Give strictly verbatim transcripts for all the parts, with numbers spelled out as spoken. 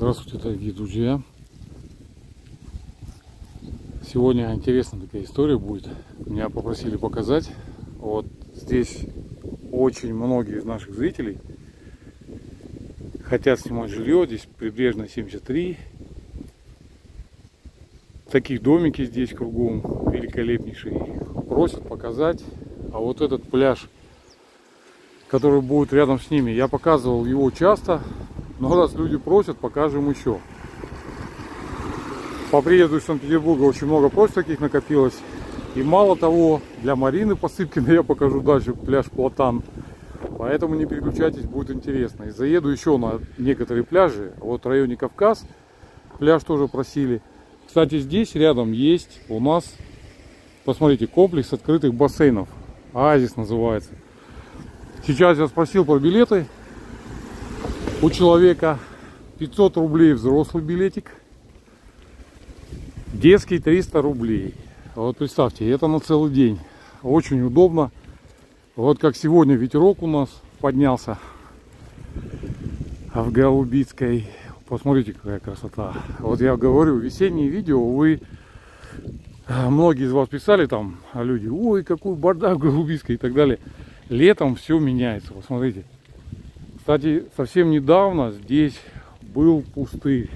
Здравствуйте, дорогие друзья! Сегодня интересная такая история будет. Меня попросили показать. Вот здесь очень многие из наших зрителей хотят снимать жилье. Здесь прибрежная семьдесят три. Такие домики здесь кругом великолепнейшие. Просят показать. А вот этот пляж, который будет рядом с ними, я показывал его часто. Но раз люди просят, покажем еще. По приезду из Санкт-Петербурга очень много просьб таких накопилось. И мало того, для Марины Посыпкиной я покажу дальше пляж Платан. Поэтому не переключайтесь, будет интересно. И заеду еще на некоторые пляжи. Вот в районе Кавказ пляж тоже просили. Кстати, здесь рядом есть у нас, посмотрите, комплекс открытых бассейнов. Оазис называется. Сейчас я спросил про билеты. У человека пятьсот рублей взрослый билетик, детский триста рублей. Вот представьте, это на целый день. Очень удобно. Вот как сегодня ветерок у нас поднялся в Голубицкой. Посмотрите, какая красота. Вот я говорю, весенние видео вы, многие из вас писали там, а люди, ой, какой бардак в Голубицкой и так далее. Летом все меняется, посмотрите. Кстати, совсем недавно здесь был пустырь,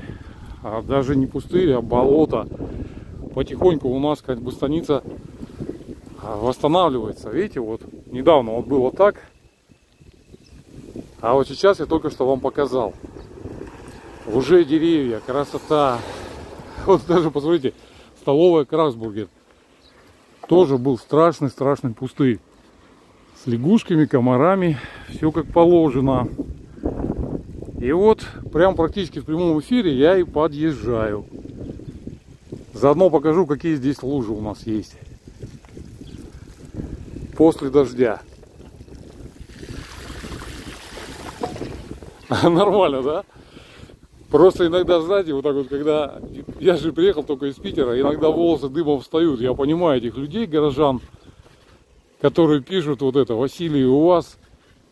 а даже не пустырь, а болото. Потихоньку у нас как бы станица восстанавливается. Видите, вот недавно вот было так, а вот сейчас я только что вам показал. Уже деревья, красота. Вот даже посмотрите, столовая Красбургер. Тоже был страшный-страшный пустырь. С лягушками, комарами, все как положено. И вот, прям практически в прямом эфире я и подъезжаю. Заодно покажу, какие здесь лужи у нас есть. После дождя. Нормально, да? Просто иногда сзади, вот так вот, когда... Я же приехал только из Питера, иногда волосы дымом встают. Я понимаю этих людей, горожан, которые пишут вот это: Василий, у вас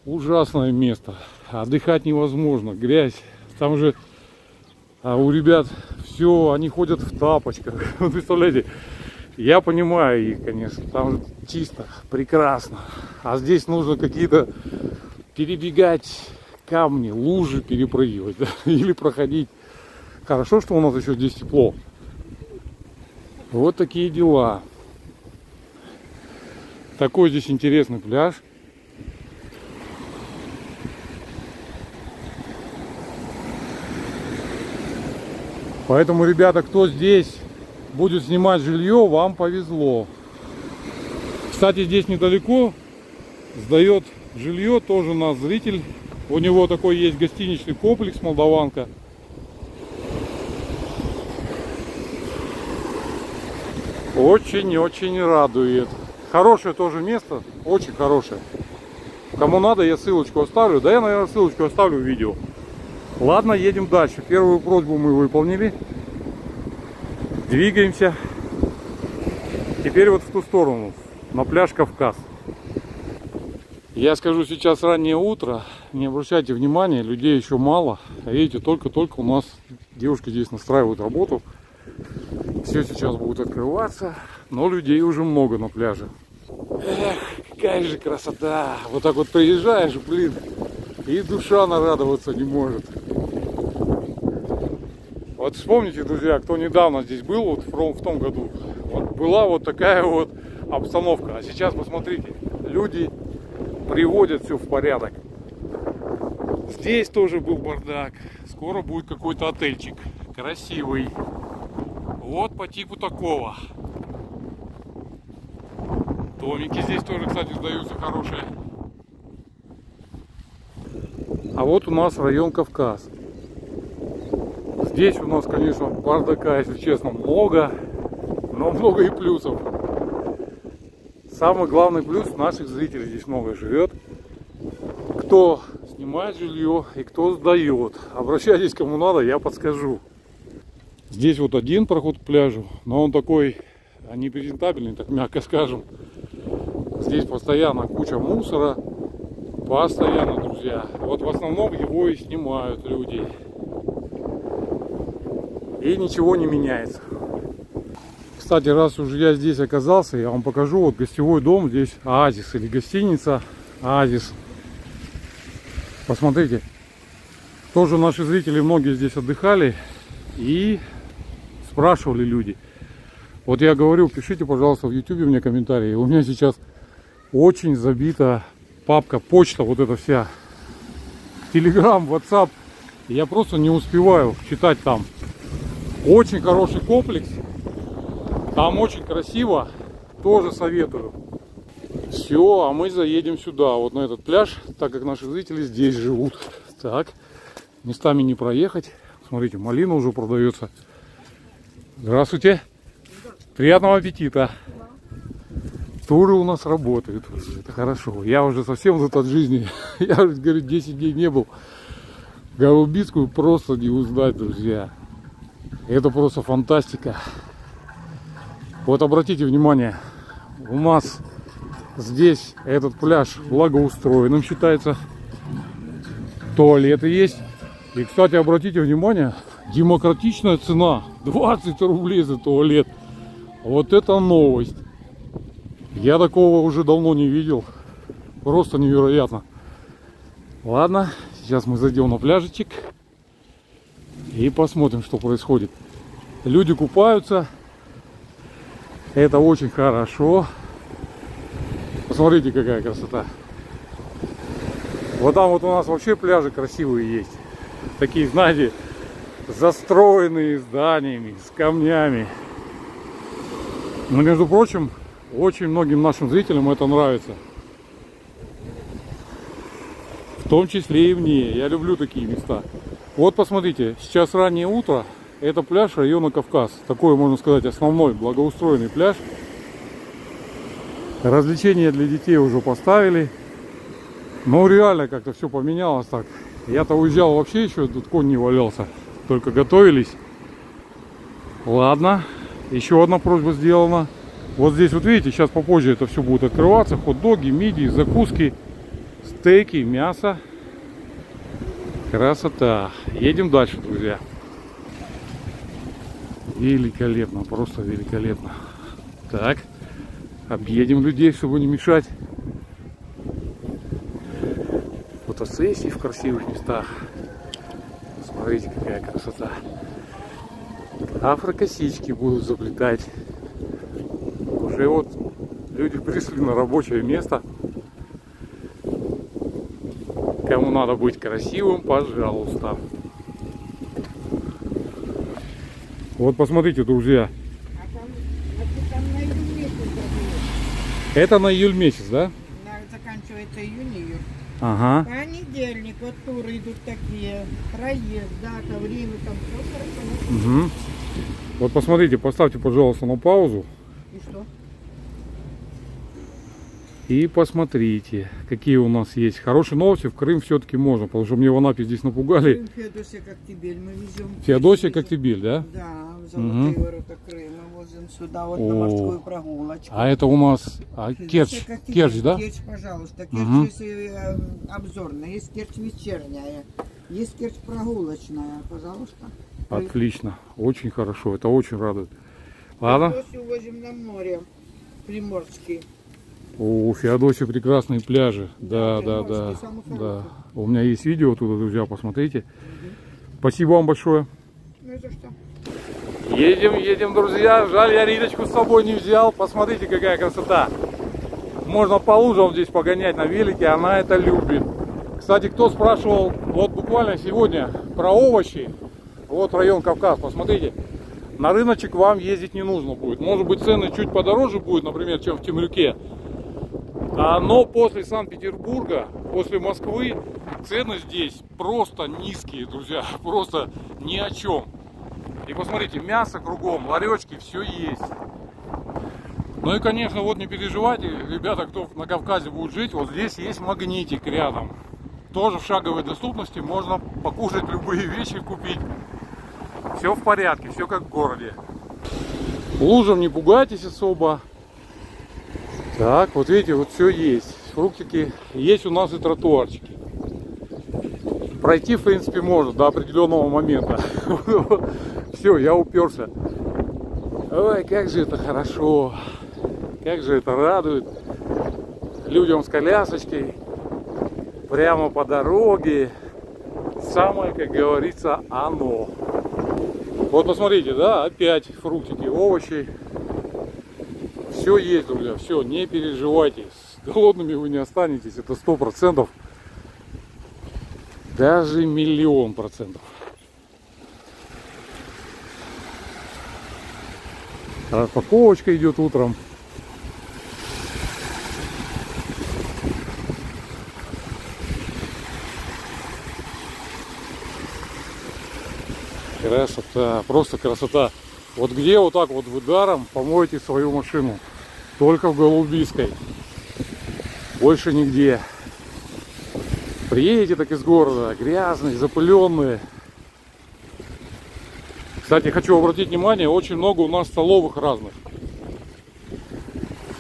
ужасное место, отдыхать невозможно, грязь, там же, а у ребят все, они ходят в тапочках, вы представляете, я понимаю их, конечно, там же чисто, прекрасно, а здесь нужно какие-то перебегать камни, лужи перепрыгивать, да? Или проходить. Хорошо, что у нас еще здесь тепло. Вот такие дела. Такой здесь интересный пляж. Поэтому, ребята, кто здесь будет снимать жилье, вам повезло. Кстати, здесь недалеко сдает жилье тоже наш зритель. У него такой есть гостиничный комплекс «Молдаванка». Очень-очень радует. Хорошее тоже место, очень хорошее. Кому надо, я ссылочку оставлю. Да я, наверное, ссылочку оставлю в видео. Ладно, едем дальше. Первую просьбу мы выполнили. Двигаемся. Теперь вот в ту сторону, на пляж Кавказ. Я скажу, сейчас раннее утро. Не обращайте внимания, людей еще мало. Видите, только-только у нас девушки здесь настраивают работу. Все сейчас будет открываться, но людей уже много на пляже. Эх, какая же красота! Вот так вот приезжаешь, блин, и душа нарадоваться не может. Вот вспомните, друзья, кто недавно здесь был, вот в том году, вот была вот такая вот обстановка. А сейчас посмотрите, люди приводят все в порядок. Здесь тоже был бардак. Скоро будет какой-то отельчик красивый. Вот по типу такого. Домики здесь тоже, кстати, сдаются хорошие. А вот у нас район Кавказ. Здесь у нас, конечно, бардака, если честно, много. Но много и плюсов. Самый главный плюс — наших зрителей здесь много живет. Кто снимает жилье и кто сдает. Обращайтесь, кому надо, я подскажу. Здесь вот один проход к пляжу, но он такой непрезентабельный, так мягко скажем. Здесь постоянно куча мусора, постоянно, друзья. Вот в основном его и снимают люди. и ничего не меняется. Кстати, раз уже я здесь оказался, я вам покажу вот гостевой дом, здесь Оазис или гостиница Оазис. Посмотрите, тоже наши зрители многие здесь отдыхали и спрашивали люди. Вот я говорю, пишите, пожалуйста, в ютубе мне комментарии. У меня сейчас очень забита папка, почта, вот эта вся, телеграм, ватсап. Я просто не успеваю читать там. Очень хороший комплекс. Там очень красиво. Тоже советую. Все, а мы заедем сюда, вот на этот пляж, так как наши зрители здесь живут. Так, местами не проехать. Смотрите, малина уже продается. Здравствуйте. Приятного аппетита. Туры у нас работают. Это хорошо. Я уже совсем за тот жизни. Я, говорю, десять дней не был. Голубицкую просто не узнать, друзья. Это просто фантастика. Вот обратите внимание, у нас здесь этот пляж благоустроенным считается. Туалеты есть. И, кстати, обратите внимание, демократичная цена. двадцать рублей за туалет. Вот это новость. Я такого уже давно не видел. Просто невероятно. Ладно, сейчас мы зайдем на пляжечек и посмотрим, что происходит. Люди купаются. Это очень хорошо. Посмотрите, какая красота. Вот там вот у нас вообще пляжи красивые есть. Такие, знаете, застроенные зданиями, с камнями. Но, между прочим, очень многим нашим зрителям это нравится. В том числе и мне. Я люблю такие места. Вот посмотрите, сейчас раннее утро. Это пляж района Кавказ. Такой, можно сказать, основной благоустроенный пляж. Развлечения для детей уже поставили. Но реально как-то все поменялось так. Я-то уезжал вообще еще, тут конь не валялся. Только готовились. Ладно. Еще одна просьба сделана. Вот здесь вот видите, сейчас попозже это все будет открываться. Хот-доги, мидии, закуски, стейки, мясо. Красота. Едем дальше, друзья. Великолепно, просто великолепно. Так, объедем людей, чтобы не мешать. Фотосессии в красивых местах. Смотрите, какая красота. Афрокосички будут заплетать. Уже вот люди пришли на рабочее место. Кому надо быть красивым, пожалуйста. Вот посмотрите, друзья. Это на июль месяц, да? Да, заканчивается июнь-июль. Ага. Понедельник, вот туры идут такие. Проезд, дата, время, там все хорошо. Угу. Вот посмотрите, поставьте, пожалуйста, на паузу. И что? И посмотрите, какие у нас есть. Хорошие новости, в Крым все-таки можно, потому что мне в Анапе здесь напугали. Крым, Феодосия, Коктебель мы везем. Феодосия, Коктебель, да? Да. Золотые угу. ворота Крыма возим сюда, вот О -о -о. на морскую прогулочку. А это у нас а, Керчь, Керчь, да? Керчь, пожалуйста. Керчь угу. есть э, обзорная, есть Керчь вечерняя, есть Керчь прогулочная, пожалуйста. Отлично, очень хорошо, это очень радует. Ладно? Феодосию возим на море, Приморский. У Феодосии прекрасные пляжи, да, да, да, да, да. У меня есть видео оттуда, друзья, посмотрите. Угу. Спасибо вам большое. Ну и за что? Едем, едем, друзья. Жаль, я Риточку с собой не взял. Посмотрите, какая красота. Можно по лужам здесь погонять на велике. Она это любит. Кстати, кто спрашивал, вот буквально сегодня про овощи. Вот район Кавказ, посмотрите. На рыночек вам ездить не нужно будет. Может быть, цены чуть подороже будут, например, чем в Темрюке. Но после Санкт-Петербурга, после Москвы, цены здесь просто низкие, друзья. Просто ни о чем. И посмотрите, мясо кругом, ларечки, все есть. Ну и, конечно, вот не переживайте, ребята, кто на Кавказе будет жить, вот здесь есть магнитик рядом. Тоже в шаговой доступности можно покушать любые вещи, купить. Все в порядке, все как в городе. Лужам не пугайтесь особо. Так, вот видите, вот все есть. Фруктики. Есть у нас и тротуарчики. пройти, в принципе, можно до определенного момента. Все, я уперся. Ой, как же это хорошо. Как же это радует. Людям с колясочкой. Прямо по дороге. Самое, как говорится, оно. Вот, посмотрите, да, опять фруктики, овощи. Все есть, друзья, все, не переживайте. С голодными вы не останетесь, это сто процентов. Даже миллион процентов. Распаковочка идет утром. Красота, просто красота. Вот где вот так вот вы даром помоете свою машину? Только в Голубицкой. Больше нигде. Приедете так из города, грязные, запыленные. Кстати, хочу обратить внимание, очень много у нас столовых разных.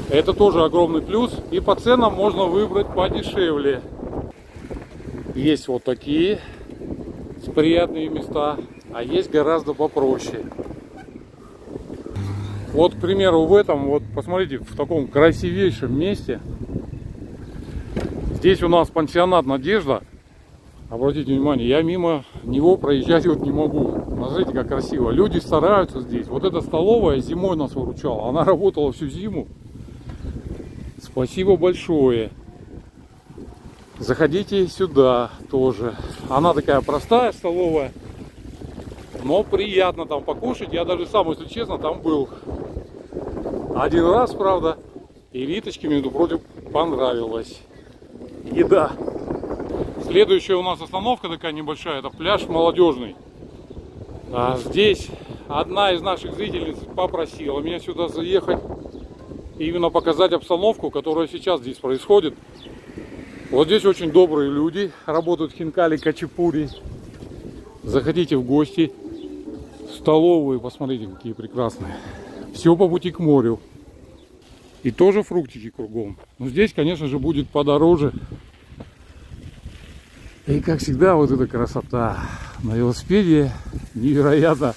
Это тоже огромный плюс. И по ценам можно выбрать подешевле. Есть вот такие приятные места, а есть гораздо попроще. Вот, к примеру, в этом, вот посмотрите, в таком красивейшем месте. Здесь у нас пансионат «Надежда». Обратите внимание, я мимо него проезжать вот не могу. Смотрите, как красиво. Люди стараются здесь. Вот эта столовая зимой нас выручала. Она работала всю зиму. Спасибо большое. Заходите сюда тоже. Она такая простая столовая. Но приятно там покушать. Я даже сам, если честно, там был. Один раз, правда. И Риточке, между прочим, понравилось. Еда. Следующая у нас остановка такая небольшая. Это пляж молодежный. А здесь одна из наших зрителей попросила меня сюда заехать. Именно показать обстановку, которая сейчас здесь происходит. Вот здесь очень добрые люди. Работают хинкали, качапури. Заходите в гости. Столовые, посмотрите, какие прекрасные. Все по пути к морю. И тоже фруктики кругом. Но здесь, конечно же, будет подороже. И, как всегда, вот эта красота. На велосипеде невероятно.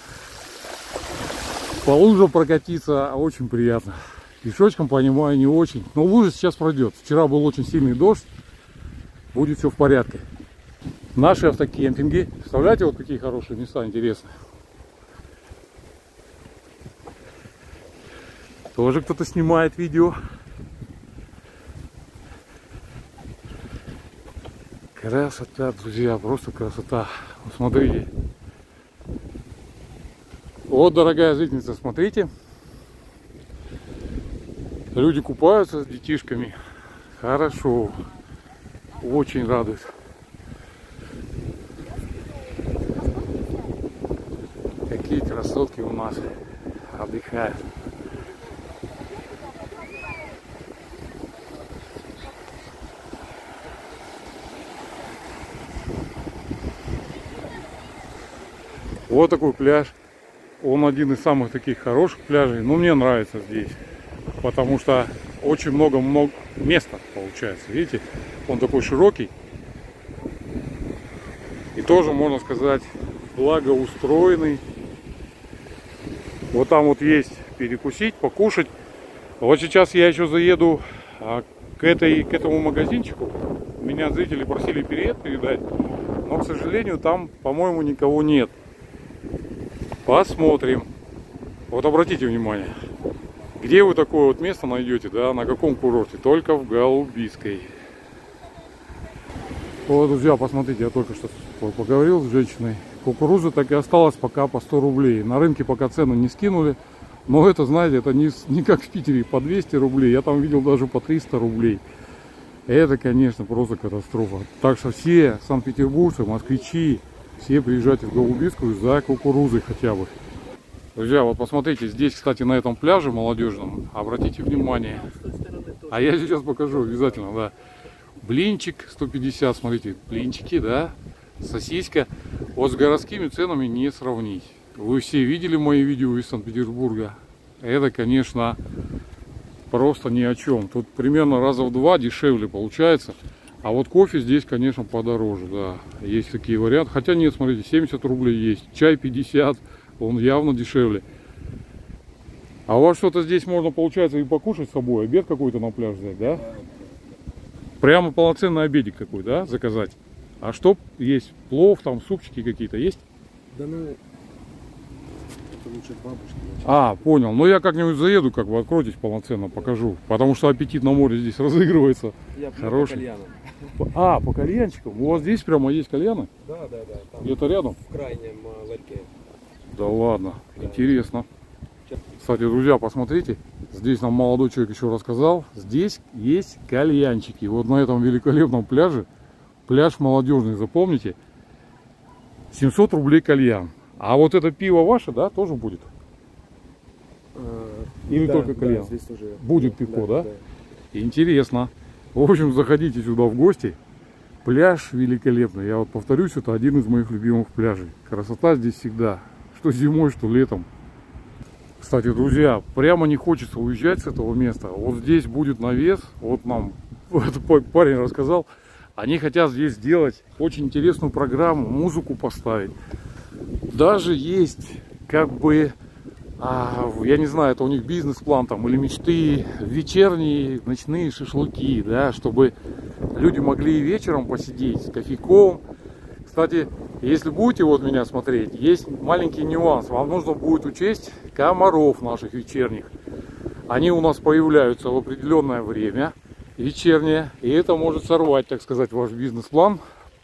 По лужам прокатиться очень приятно. Пешочком, понимаю, не очень. Но лужа сейчас пройдет. Вчера был очень сильный дождь. Будет все в порядке. Наши автокемпинги. Представляете, вот какие хорошие места, интересные. Тоже кто-то снимает видео. Красота, друзья, просто красота. Смотрите. Вот, дорогая жительница, смотрите. Люди купаются с детишками. Хорошо. Очень радует. Какие красотки у нас отдыхают. Вот такой пляж. Он один из самых таких хороших пляжей. Но мне нравится здесь. Потому что очень много, много места получается. Видите? Он такой широкий. И тоже, можно сказать, благоустроенный. Вот там вот есть перекусить, покушать. Вот сейчас я еще заеду к, этой, к этому магазинчику. Меня зрители просили перед передать. Но, к сожалению, там, по-моему, никого нет. Посмотрим. Вот обратите внимание, где вы такое вот место найдете, да, на каком курорте? Только в Голубицкой. Вот, друзья, посмотрите, я только что поговорил с женщиной. Кукуруза так и осталась пока по сто рублей. На рынке пока цену не скинули. Но это, знаете, это не, не как в Питере по двести рублей. Я там видел даже по триста рублей. Это, конечно, просто катастрофа. Так что все санкт-петербуржцы, москвичи, все приезжайте в Голубицкую за кукурузой хотя бы. Друзья, вот посмотрите, здесь, кстати, на этом пляже молодежном, обратите внимание. А я сейчас покажу обязательно, да. Блинчик сто пятьдесят, смотрите, блинчики, да, сосиска. Вот с городскими ценами не сравнить. Вы все видели мои видео из Санкт-Петербурга. Это, конечно, просто ни о чем. Тут примерно раза в два дешевле получается. А вот кофе здесь, конечно, подороже, да. Есть такие варианты. Хотя нет, смотрите, семьдесят рублей есть. Чай пятьдесят, он явно дешевле. А у вас что-то здесь можно, получается, и покушать с собой, обед какой-то на пляж взять, да? Прямо полноценный обедик какой, да, заказать? А что есть? Плов, там, супчики какие-то есть? Да, ну, это лучше бабушки. А, понял. Ну, я как-нибудь заеду, как бы, откройтесь полноценно, покажу. Потому что аппетит на море здесь разыгрывается. Я хороший. По кальянам. А, по кальянчикам? У вас здесь прямо есть кальяны? Да, да, да. Где-то рядом? В крайнем ларьке. Да ладно, да. Интересно. Кстати, друзья, посмотрите. Здесь нам молодой человек еще рассказал. Здесь есть кальянчики. Вот на этом великолепном пляже. Пляж молодежный, запомните. семьсот рублей кальян. А вот это пиво ваше, да, тоже будет? Или да, только кальян? Да, здесь тоже... Будет пивко, да, да? Да? Интересно. В общем, заходите сюда в гости. Пляж великолепный. Я вот повторюсь, это один из моих любимых пляжей. Красота здесь всегда. Что зимой, что летом. Кстати, друзья, прямо не хочется уезжать с этого места. Вот здесь будет навес. Вот нам парень рассказал. Они хотят здесь сделать очень интересную программу, музыку поставить. Даже есть, как бы, а, я не знаю, это у них бизнес-план там или мечты, вечерние, ночные шашлыки, да, чтобы люди могли вечером посидеть с кофейком. Кстати, если будете вот меня смотреть, есть маленький нюанс. Вам нужно будет учесть комаров наших вечерних. Они у нас появляются в определенное время. Вечернее, и это может сорвать, так сказать, ваш бизнес-план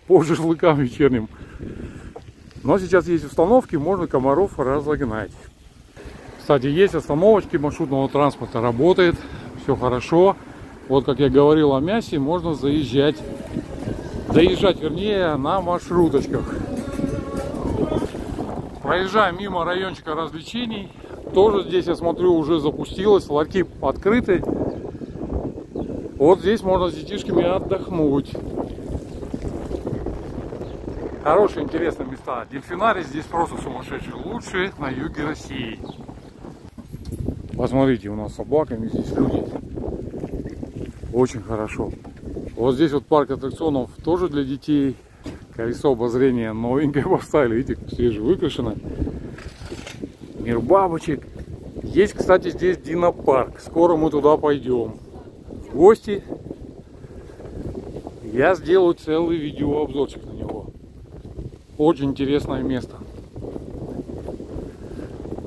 по шашлыкам вечерним. Но сейчас есть установки, можно комаров разогнать. Кстати, есть остановочки маршрутного транспорта, работает, все хорошо. Вот как я говорил о мясе, можно заезжать, доезжать, вернее, на маршруточках. Проезжаем мимо райончика развлечений. Тоже здесь, я смотрю, уже запустилось, ларьки открыты. Вот здесь можно с детишками отдохнуть. Хорошие, интересные места. Дельфинари здесь просто сумасшедшие. Лучшие на юге России. Посмотрите, у нас с собаками здесь люди. Очень хорошо. Вот здесь вот парк аттракционов тоже для детей. Колесо обозрения новенькое поставили. Видите, свежевыкрашено. Мир бабочек. Есть, кстати, здесь динопарк. Скоро мы туда пойдем. Гости, я сделаю целый видеообзорчик на него. Очень интересное место.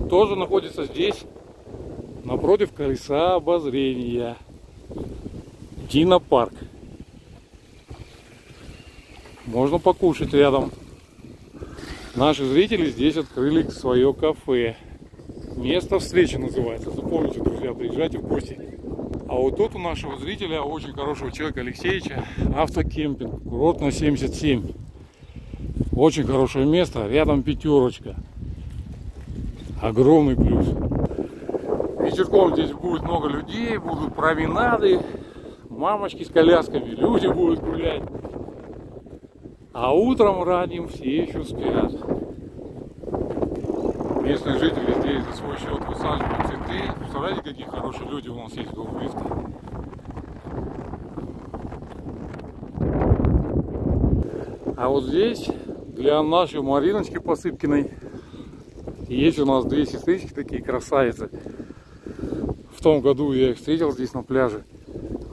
Тоже находится здесь, напротив колеса обозрения. Динопарк. Можно покушать рядом. Наши зрители здесь открыли свое кафе. Место встречи называется. Запомните, друзья, приезжайте в гости. А вот тут у нашего зрителя, очень хорошего человека, Алексеевича, автокемпинг, курорт на семьдесят семь. Очень хорошее место, рядом пятерочка. Огромный плюс. Вечерком здесь будет много людей, будут променады, мамочки с колясками, люди будут гулять. А утром ранним все еще спят. Местные жители здесь за свой счет высаживают цветы. Представляете, какие хорошие люди у нас есть в Голубицке. А вот здесь для нашей Мариночки Посыпкиной есть у нас две сестрички, такие красавицы. В том году я их встретил здесь на пляже.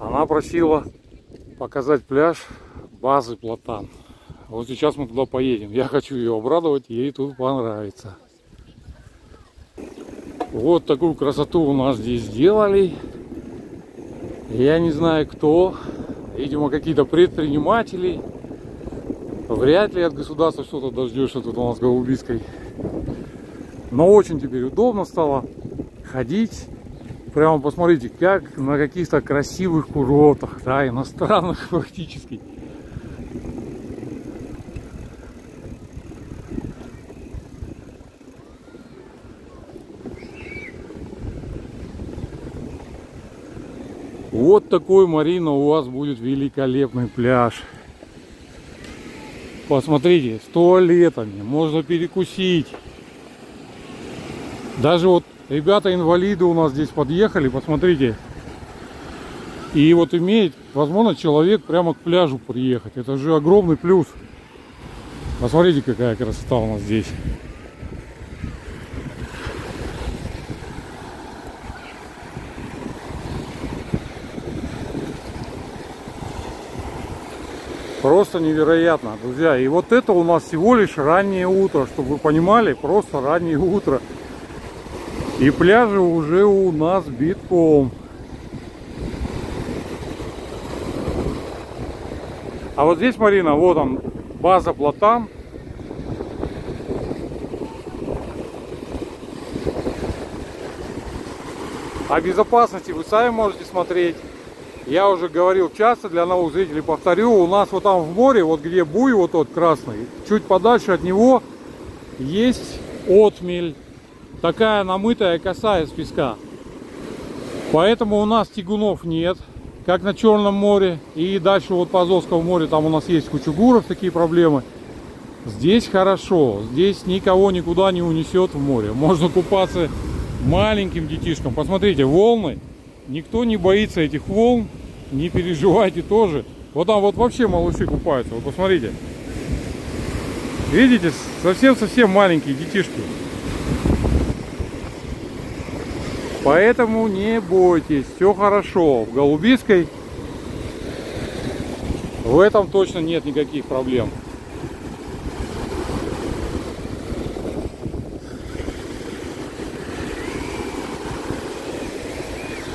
Она просила показать пляж базы Платан. Вот сейчас мы туда поедем. Я хочу ее обрадовать, ей тут понравится. Вот такую красоту у нас здесь сделали. Я не знаю кто. Видимо, какие-то предприниматели. Вряд ли от государства что-то дождешься тут у нас в Голубицкой. Но очень теперь удобно стало ходить. Прямо посмотрите, как на каких-то красивых курортах, да, иностранных практически. Вот такой, Марина, у вас будет великолепный пляж. Посмотрите, с туалетами, можно перекусить. Даже вот ребята-инвалиды у нас здесь подъехали, посмотрите. И вот имеет, возможно, человек прямо к пляжу приехать. Это же огромный плюс. Посмотрите, какая красота у нас здесь. Просто невероятно, друзья. И вот это у нас всего лишь раннее утро, чтобы вы понимали, просто раннее утро. И пляжи уже у нас битком. А вот здесь, Марина, вот он, база Платан. О безопасности вы сами можете смотреть. Я уже говорил часто, для новых зрителей повторю. У нас вот там в море, вот где буй вот тот красный, чуть подальше от него есть отмель. Такая намытая коса из песка. Поэтому у нас тягунов нет, как на Черном море. И дальше вот по Азовскому морю там у нас есть кучугуров, такие проблемы. Здесь хорошо, здесь никого никуда не унесет в море. Можно купаться маленьким детишкам. Посмотрите, волны, никто не боится этих волн, не переживайте тоже. Вот там вот вообще малыши купаются, вот посмотрите. Видите, совсем-совсем маленькие детишки. Поэтому не бойтесь, все хорошо. В Голубицкой в этом точно нет никаких проблем.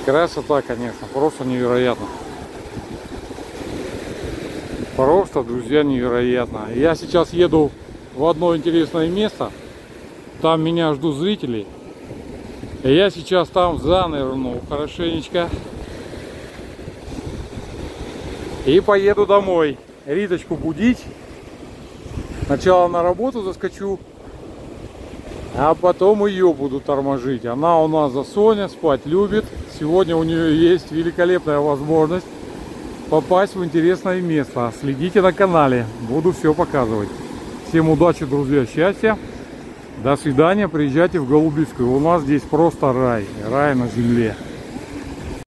Красота, конечно, просто невероятно. Просто, друзья, невероятно. Я сейчас еду в одно интересное место. Там меня ждут зрители. Я сейчас там занырну хорошенечко и поеду домой. Риточку будить. Сначала на работу заскочу, а потом ее буду торможить. Она у нас за Соня, спать любит. Сегодня у нее есть великолепная возможность попасть в интересное место. Следите на канале, буду все показывать. Всем удачи, друзья, счастья. До свидания, приезжайте в Голубицкую. У нас здесь просто рай, рай на земле.